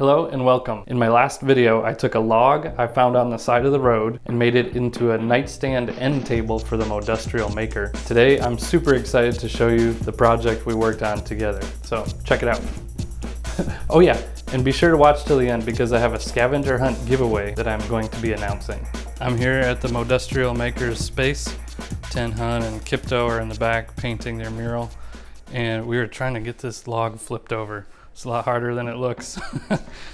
Hello and welcome. In my last video, I took a log I found on the side of the road and made it into a nightstand end table for the Modustrial Maker. Today, I'm super excited to show you the project we worked on together. So check it out. Oh yeah, and be sure to watch till the end because I have a scavenger hunt giveaway that I'm going to be announcing. I'm here at the Modustrial Maker's space. Ten Hundred and Kipto are in the back painting their mural. And we were trying to get this log flipped over. It's a lot harder than it looks.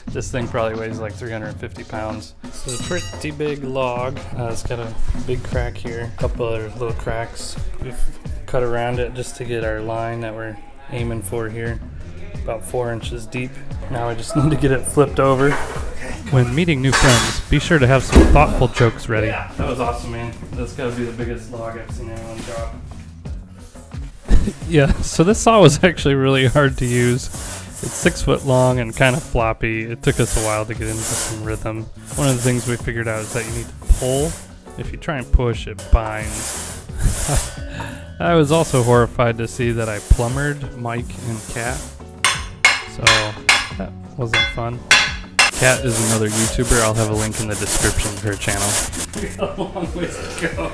This thing probably weighs like 350 pounds. This is a pretty big log. It's got a big crack here, a couple other little cracks. We've cut around it just to get our line that we're aiming for here, about 4 inches deep. Now I just need to get it flipped over. When meeting new friends, be sure to have some thoughtful jokes ready. Yeah, that was awesome, man. That's gotta be the biggest log I've seen anyone drop. Yeah, so this saw was actually really hard to use. It's 6 foot long and kind of floppy. It took us a while to get into some rhythm. One of the things we figured out is that you need to pull. If you try and push, it binds. I was also horrified to see that I plumbered Mike and Kat. So that wasn't fun. Kat is another YouTuber. I'll have a link in the description to her channel. We got a long ways to go.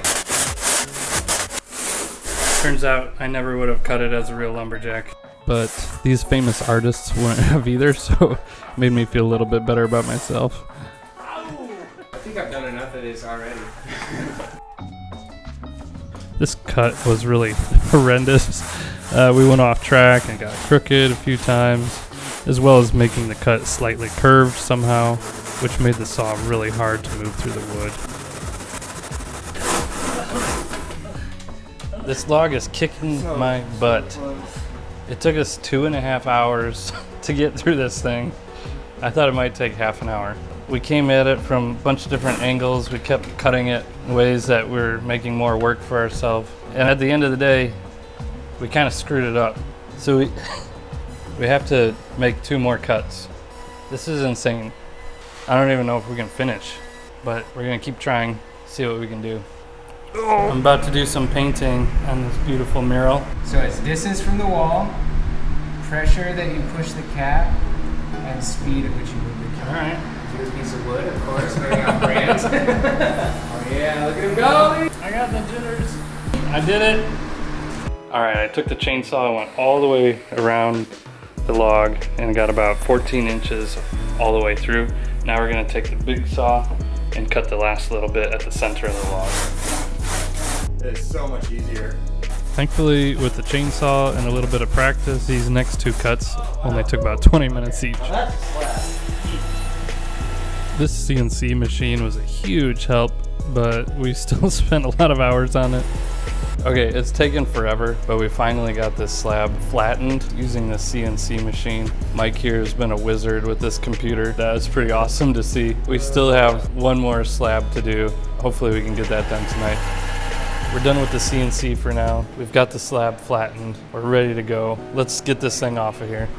Turns out I never would have cut it as a real lumberjack. But these famous artists wouldn't have either, so it made me feel a little bit better about myself. Ow. I think I've done enough of this already. This cut was really horrendous. We went off track and got crooked a few times, as well as making the cut slightly curved somehow, which made the saw really hard to move through the wood. This log is kicking my butt. It took us 2.5 hours to get through this thing. I thought it might take half an hour. We came at it from a bunch of different angles. We kept cutting it in ways that we're making more work for ourselves. And at the end of the day, we kind of screwed it up. So we have to make 2 more cuts. This is insane. I don't even know if we can finish, but we're gonna keep trying, see what we can do. I'm about to do some painting on this beautiful mural. So it's distance from the wall, pressure that you push the cap, and speed at which you move the cap. All right. Here's a piece of wood, of course, very on brand. Oh yeah, look at him go! I got the jitters. I did it. All right, I took the chainsaw, I went all the way around the log, and got about 14 inches all the way through. Now we're gonna take the big saw and cut the last little bit at the center of the log. It's so much easier. Thankfully, with the chainsaw and a little bit of practice, these next 2 cuts only took about 20 minutes each. This CNC machine was a huge help, but we still spent a lot of hours on it. Okay, it's taken forever, but we finally got this slab flattened using the CNC machine. Mike here has been a wizard with this computer. That was pretty awesome to see. We still have 1 more slab to do. Hopefully we can get that done tonight. We're done with the CNC for now. We've got the slab flattened. We're ready to go. Let's get this thing off of here.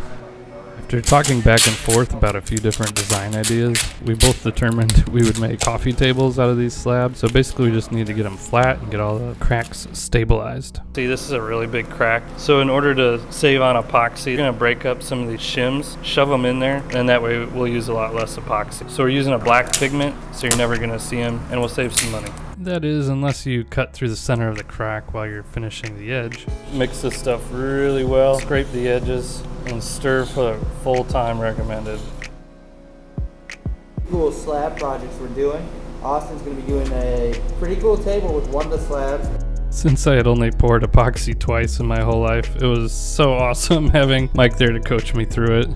After talking back and forth about a few different design ideas, we both determined we would make coffee tables out of these slabs. So basically we just need to get them flat and get all the cracks stabilized. See, this is a really big crack. So in order to save on epoxy, we're gonna break up some of these shims, shove them in there, and that way we'll use a lot less epoxy. So we're using a black pigment, so you're never gonna see them, and we'll save some money. That is, unless you cut through the center of the crack while you're finishing the edge. Mix this stuff really well, scrape the edges, and stir for the full time recommended. Cool slab projects we're doing. Austin's gonna be doing a pretty cool table with one of the slabs. Since I had only poured epoxy twice in my whole life, it was so awesome having Mike there to coach me through it.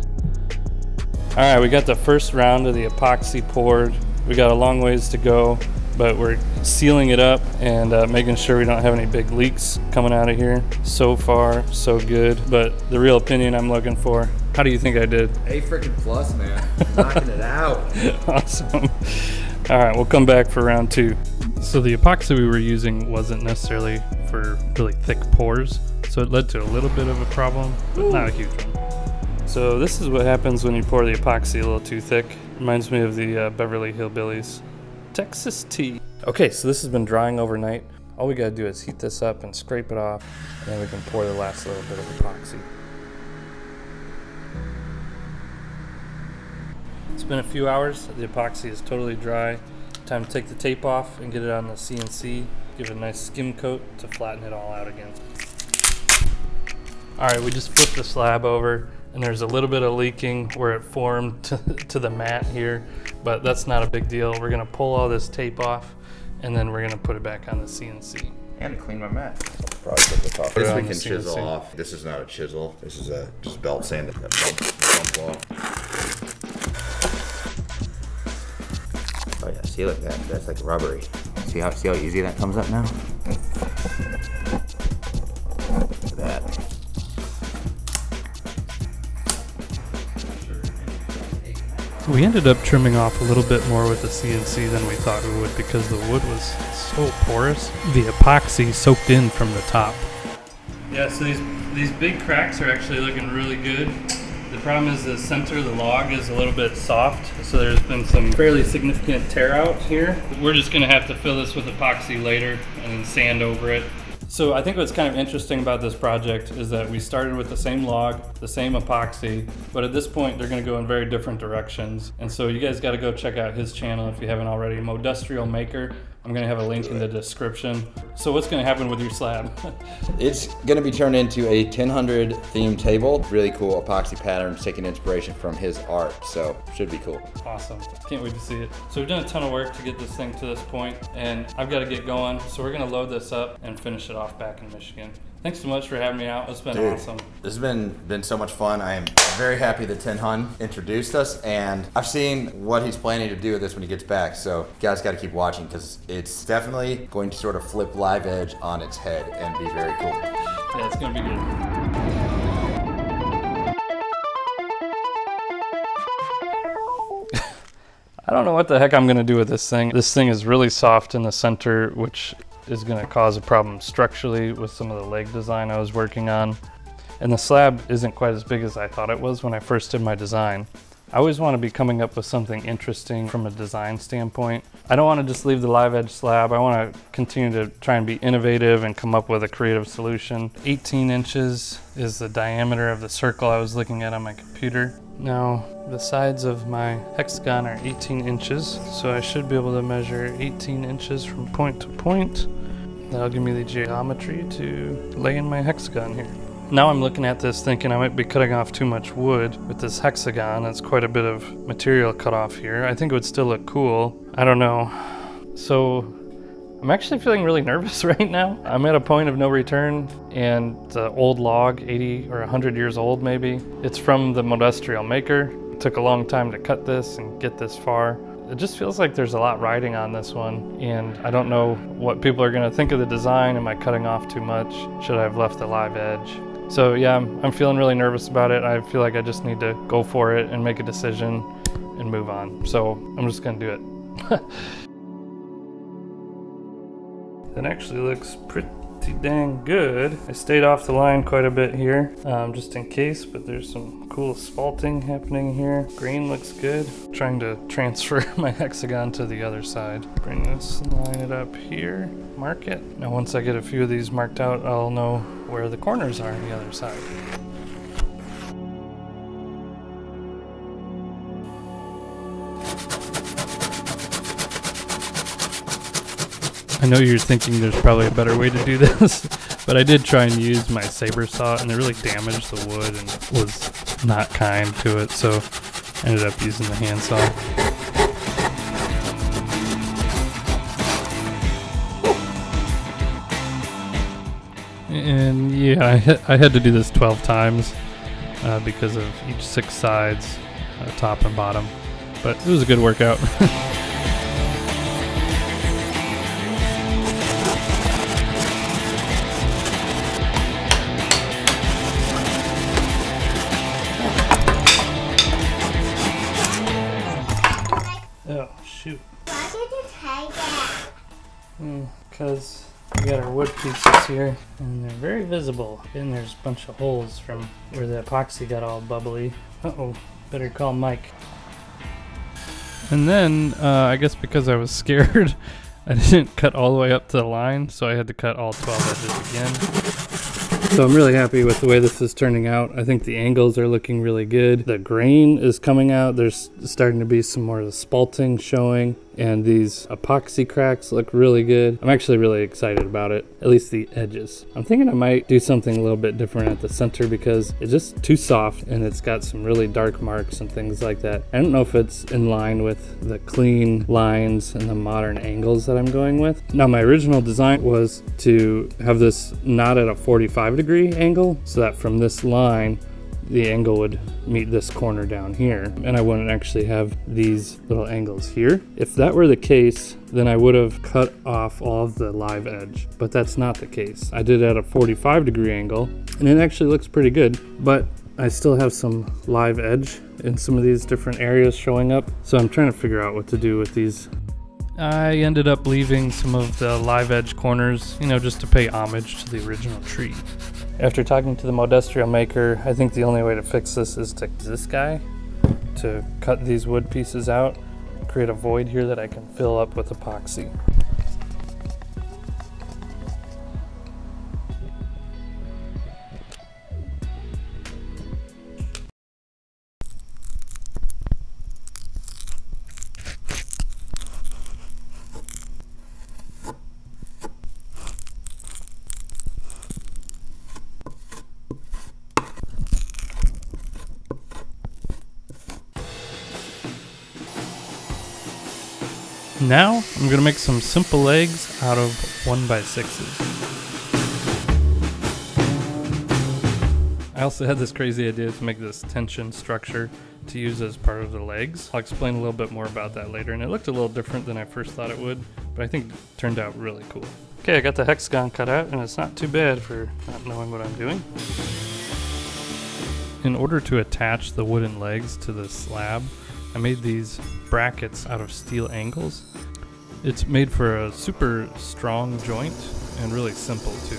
All right, we got the first round of the epoxy poured. We got a long ways to go, but we're sealing it up and making sure we don't have any big leaks coming out of here. So far, so good, but the real opinion I'm looking for, how do you think I did? A freaking plus, man. Knocking it out. Awesome. All right, we'll come back for round 2. So the epoxy we were using wasn't necessarily for really thick pours, so it led to a little bit of a problem, but not a huge one. So this is what happens when you pour the epoxy a little too thick. Reminds me of the Beverly Hillbillies. Texas tea. Okay, so this has been drying overnight. All we gotta do is heat this up and scrape it off, and then we can pour the last little bit of epoxy. It's been a few hours, the epoxy is totally dry. Time to take the tape off and get it on the CNC. Give it a nice skim coat to flatten it all out again. All right, we just flipped the slab over and there's a little bit of leaking where it formed to the mat here, but that's not a big deal. We're gonna pull all this tape off and then we're gonna put it back on the CNC. And to clean my mat. Probably put the top. This we can chisel off. This is not a chisel. This is a just belt sand. Oh yeah, see like that. That's like rubbery. See how easy that comes up now? Look at that. So we ended up trimming off a little bit more with the CNC than we thought we would because the wood was so porous. The epoxy soaked in from the top. Yeah, so these big cracks are actually looking really good. The problem is the center of the log is a little bit soft, so there's been some fairly significant tear out here. We're just gonna have to fill this with epoxy later and then sand over it. So I think what's kind of interesting about this project is that we started with the same log, the same epoxy, but at this point they're going to go in very different directions. And so you guys got to go check out his channel if you haven't already, Modustrial Maker. I'm going to have a link in the description. So what's going to happen with your slab? It's going to be turned into a 1000 themed table. Really cool epoxy patterns taking inspiration from his art. So should be cool. Awesome. Can't wait to see it. So we've done a ton of work to get this thing to this point and I've got to get going. So we're going to load this up and finish it off back in Michigan. Thanks so much for having me out. It's been awesome. This has been so much fun. I am very happy that Ten Hundred introduced us, and I've seen what he's planning to do with this when he gets back. So you guys got to keep watching because it's definitely going to sort of flip Live Edge on its head and be very cool. Yeah, it's going to be good. I don't know what the heck I'm going to do with this thing. This thing is really soft in the center, which is going to cause a problem structurally with some of the leg design I was working on. And the slab isn't quite as big as I thought it was when I first did my design. I always want to be coming up with something interesting from a design standpoint. I don't want to just leave the Live Edge slab. I want to continue to try and be innovative and come up with a creative solution. 18 inches is the diameter of the circle I was looking at on my computer. Now, the sides of my hexagon are 18 inches, so I should be able to measure 18 inches from point to point. That'll give me the geometry to lay in my hexagon here. Now I'm looking at this thinking I might be cutting off too much wood with this hexagon. That's quite a bit of material cut off here. I think it would still look cool. I don't know. So I'm actually feeling really nervous right now. I'm at a point of no return, and the old log, 80 or 100 years old maybe. It's from the Modustrial Maker. It took a long time to cut this and get this far. It just feels like there's a lot riding on this one, and I don't know what people are going to think of the design. Am I cutting off too much? Should I have left the Live Edge? So yeah, I'm feeling really nervous about it. I feel like I just need to go for it and make a decision and move on. So I'm just gonna do it. That actually looks pretty dang good. I stayed off the line quite a bit here, just in case, but there's some cool spalting happening here. Green looks good. I'm trying to transfer my hexagon to the other side. Bring this, line it up here, mark it. Now once I get a few of these marked out, I'll know where the corners are on the other side. I know you're thinking there's probably a better way to do this, but I did try and use my saber saw and it really damaged the wood and was not kind to it, so I ended up using the handsaw. And yeah, I had to do this 12 times because of each 6 sides, top and bottom, but it was a good workout. Oh, shoot. Why did you tie that? Because we got our wood pieces here, and they're very visible. And there's a bunch of holes from where the epoxy got all bubbly. Uh-oh, better call Mike. And then, I guess because I was scared, I didn't cut all the way up to the line, so I had to cut all 12 edges again. So I'm really happy with the way this is turning out. I think the angles are looking really good. The grain is coming out. There's starting to be some more of the spalting showing, and these epoxy cracks look really good. I'm actually really excited about it, at least the edges. I'm thinking I might do something a little bit different at the center because it's just too soft and it's got some really dark marks and things like that. I don't know if it's in line with the clean lines and the modern angles that I'm going with. Now, my original design was to have this not at a 45-degree angle so that from this line, the angle would meet this corner down here, and I wouldn't actually have these little angles here. If that were the case, then I would have cut off all of the live edge, but that's not the case. I did it at a 45-degree angle, and it actually looks pretty good, but I still have some live edge in some of these different areas showing up, so I'm trying to figure out what to do with these. I ended up leaving some of the live edge corners, you know, just to pay homage to the original tree. After talking to the Modustrial Maker, I think the only way to fix this is to this guy, to cut these wood pieces out, create a void here that I can fill up with epoxy. Now, I'm gonna make some simple eggs out of 1x6s. I also had this crazy idea to make this tension structure to use as part of the legs. I'll explain a little bit more about that later, and it looked a little different than I first thought it would, but I think it turned out really cool. Okay, I got the hexagon cut out, and it's not too bad for not knowing what I'm doing. In order to attach the wooden legs to the slab, I made these brackets out of steel angles. It's made for a super strong joint and really simple too.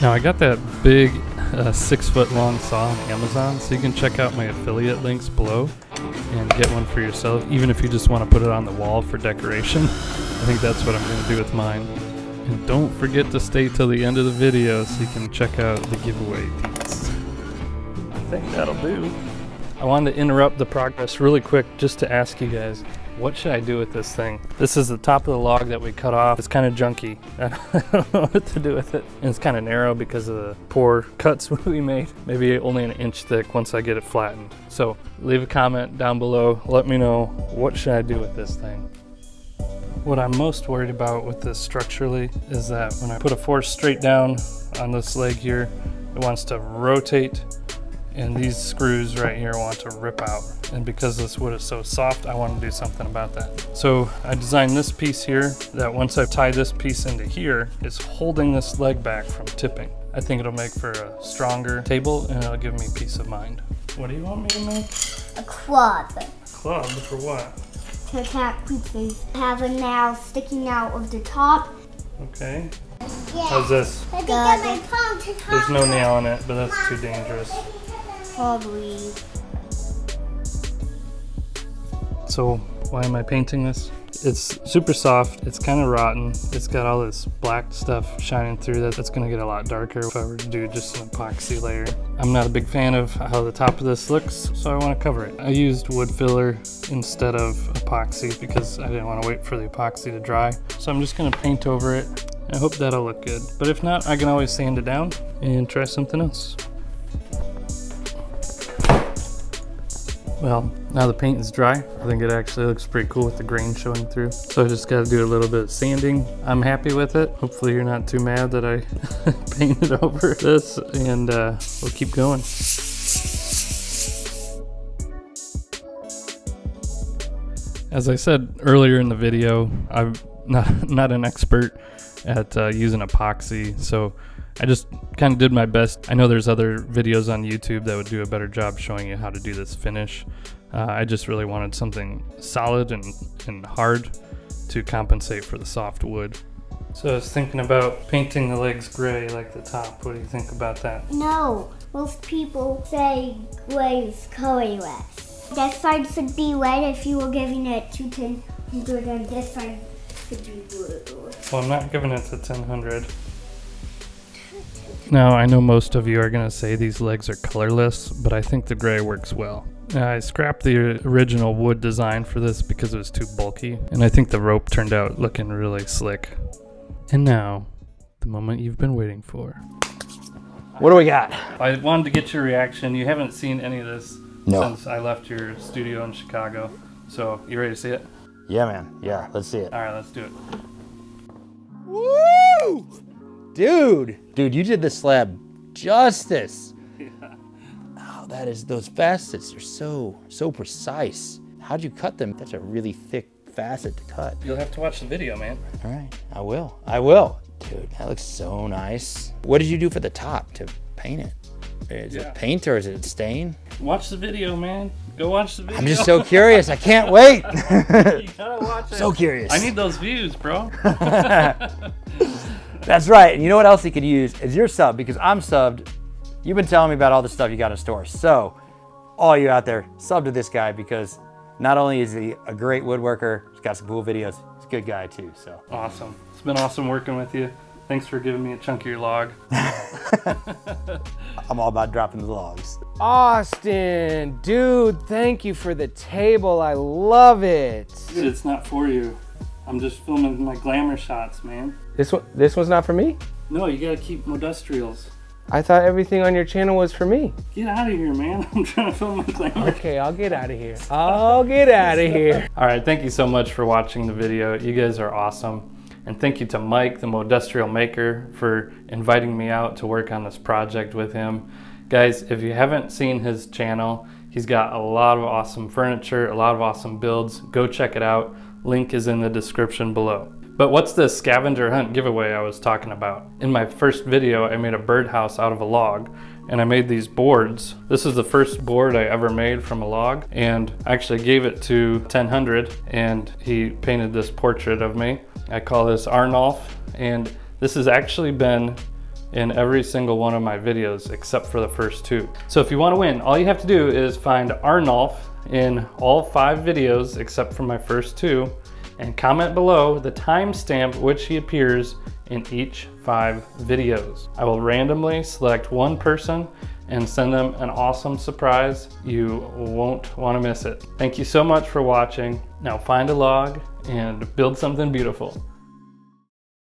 Now, I got that big 6-foot long saw on Amazon, so you can check out my affiliate links below and get one for yourself, even if you just want to put it on the wall for decoration. I think that's what I'm going to do with mine. And don't forget to stay till the end of the video so you can check out the giveaway deets. I think that'll do. I wanted to interrupt the progress really quick just to ask you guys, what should I do with this thing? This is the top of the log that we cut off. It's kind of junky. I don't know what to do with it. And it's kind of narrow because of the poor cuts we made. Maybe only an inch thick once I get it flattened. So leave a comment down below. Let me know, what should I do with this thing? What I'm most worried about with this structurally is that when I put a force straight down on this leg here, it wants to rotate, and these screws right here want to rip out. And because this wood is so soft, I want to do something about that. So I designed this piece here that once I tie this piece into here, it's holding this leg back from tipping. I think it'll make for a stronger table and it'll give me peace of mind. What do you want me to make? A club. A club for what? To attack creatures. Have a nail sticking out of the top. Okay. Yeah. How's this? I think my palm to top. There's no nail in it, but that's too dangerous. Probably. So why am I painting this? It's super soft, it's kind of rotten, it's got all this black stuff shining through that. That's gonna get a lot darker if I were to do just an epoxy layer. I'm not a big fan of how the top of this looks, so I want to cover it. I used wood filler instead of epoxy because I didn't want to wait for the epoxy to dry. So I'm just gonna paint over it. I hope that'll look good, but if not, I can always sand it down and try something else. Well, now the paint is dry, I think it actually looks pretty cool with the grain showing through. So I just gotta do a little bit of sanding. I'm happy with it. Hopefully you're not too mad that I painted over this, and we'll keep going. As I said earlier in the video, I'm not an expert at using epoxy, so I just kind of did my best. I know there's other videos on YouTube that would do a better job showing you how to do this finish. I just really wanted something solid and hard to compensate for the soft wood. So I was thinking about painting the legs gray like the top. What do you think about that? No, most people say gray is colorless. That side should be red if you were giving it to 1000, and this side should be blue. Well, I'm not giving it to 1000. Now, I know most of you are going to say these legs are colorless, but I think the gray works well. I scrapped the original wood design for this because it was too bulky, and I think the rope turned out looking really slick. And now, the moment you've been waiting for. What do we got? I wanted to get your reaction. You haven't seen any of this since I left your studio in Chicago. So, you ready to see it? Yeah, man. Yeah, let's see it. All right, let's do it. Woo! Dude, you did the slab justice. Yeah. Oh, that is, those facets are so precise. How'd you cut them? That's a really thick facet to cut. You'll have to watch the video, man. All right, I will. Dude, that looks so nice. What did you do for the top to paint it? Is it paint or is it stain? Watch the video, man. Go watch the video. I'm just so curious. I can't wait. You gotta watch it. So curious. I need those views, bro. That's right. And you know what else you could use is your sub, because I'm subbed. You've been telling me about all the stuff you got in store. So all you out there, sub to this guy, because not only is he a great woodworker, he's got some cool videos. He's a good guy too, so. Awesome. It's been awesome working with you. Thanks for giving me a chunk of your log. I'm all about dropping the logs. Austin, dude, thank you for the table. I love it. Dude, it's not for you. I'm just filming my glamour shots, man. This one's not for me? No, you gotta keep Modustrials. I thought everything on your channel was for me. Get out of here, man. I'm trying to film my glamour. Okay, I'll get out of here. I'll get out of here. All right, thank you so much for watching the video. You guys are awesome. And thank you to Mike, the Modustrial Maker, for inviting me out to work on this project with him. Guys, if you haven't seen his channel, he's got a lot of awesome furniture, a lot of awesome builds. Go check it out. Link is in the description below. But what's this scavenger hunt giveaway I was talking about? In my first video, I made a birdhouse out of a log, and I made these boards. This is the first board I ever made from a log, and I actually gave it to 1000, and he painted this portrait of me. I call this Arnulf, and this has actually been in every single one of my videos except for the first two. So if you want to win, all you have to do is find Arnulf in all 5 videos except for my first 2 and comment below the timestamp which he appears in each 5 videos. I will randomly select one person and send them an awesome surprise. You won't want to miss it. Thank you so much for watching. Now find a log and build something beautiful.